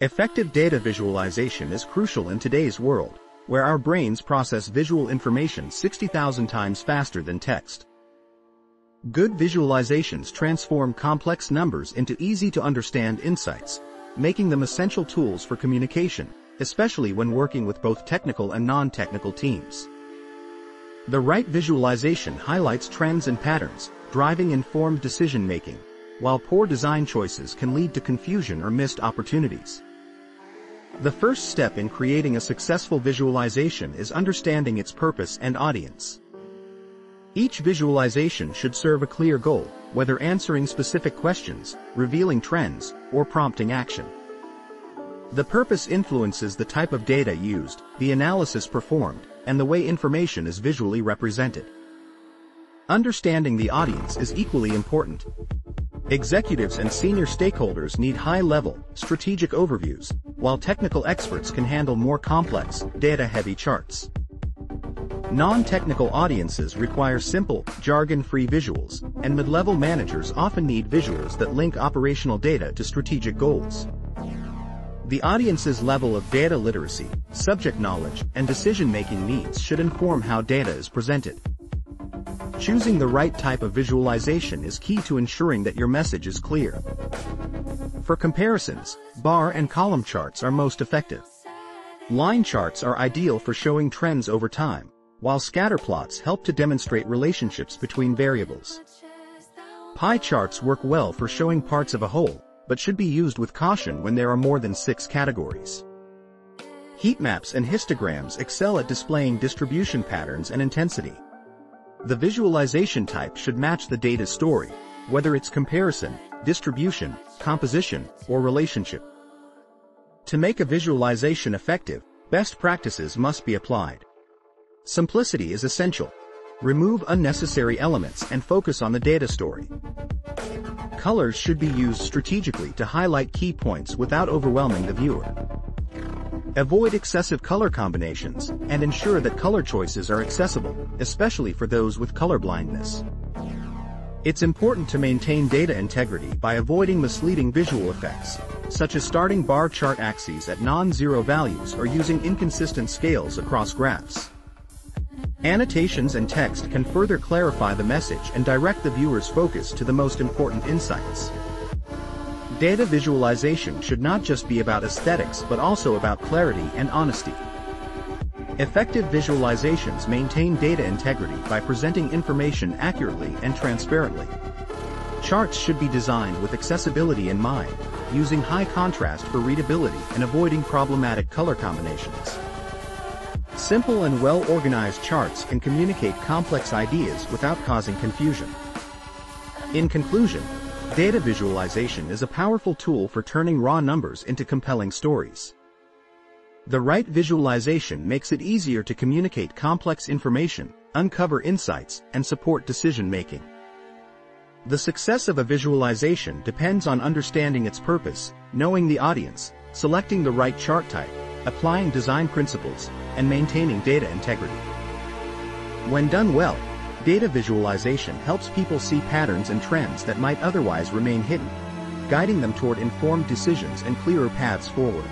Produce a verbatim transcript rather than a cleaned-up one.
Effective data visualization is crucial in today's world, where our brains process visual information sixty thousand times faster than text. Good visualizations transform complex numbers into easy-to-understand insights, making them essential tools for communication, especially when working with both technical and non-technical teams. The right visualization highlights trends and patterns, driving informed decision-making, while poor design choices can lead to confusion or missed opportunities. The first step in creating a successful visualization is understanding its purpose and audience. Each visualization should serve a clear goal, whether answering specific questions, revealing trends, or prompting action. The purpose influences the type of data used, the analysis performed, and the way information is visually represented. Understanding the audience is equally important. Executives and senior stakeholders need high-level, strategic overviews, while technical experts can handle more complex, data-heavy charts. Non-technical audiences require simple, jargon-free visuals, and mid-level managers often need visuals that link operational data to strategic goals. The audience's level of data literacy, subject knowledge, and decision-making needs should inform how data is presented. Choosing the right type of visualization is key to ensuring that your message is clear. For comparisons, bar and column charts are most effective. Line charts are ideal for showing trends over time, while scatter plots help to demonstrate relationships between variables. Pie charts work well for showing parts of a whole, but should be used with caution when there are more than six categories. Heat maps and histograms excel at displaying distribution patterns and intensity. The visualization type should match the data story, whether it's comparison, distribution, composition, or relationship. To make a visualization effective, best practices must be applied. Simplicity is essential. Remove unnecessary elements and focus on the data story. Colors should be used strategically to highlight key points without overwhelming the viewer. Avoid excessive color combinations and ensure that color choices are accessible, especially for those with color blindness. It's important to maintain data integrity by avoiding misleading visual effects, such as starting bar chart axes at non-zero values or using inconsistent scales across graphs. Annotations and text can further clarify the message and direct the viewer's focus to the most important insights. Data visualization should not just be about aesthetics but also about clarity and honesty. Effective visualizations maintain data integrity by presenting information accurately and transparently. Charts should be designed with accessibility in mind, using high contrast for readability and avoiding problematic color combinations. Simple and well-organized charts can communicate complex ideas without causing confusion. In conclusion, data visualization is a powerful tool for turning raw numbers into compelling stories. The right visualization makes it easier to communicate complex information, uncover insights, and support decision-making. The success of a visualization depends on understanding its purpose, knowing the audience, selecting the right chart type, applying design principles, and maintaining data integrity. When done well, data visualization helps people see patterns and trends that might otherwise remain hidden, guiding them toward informed decisions and clearer paths forward.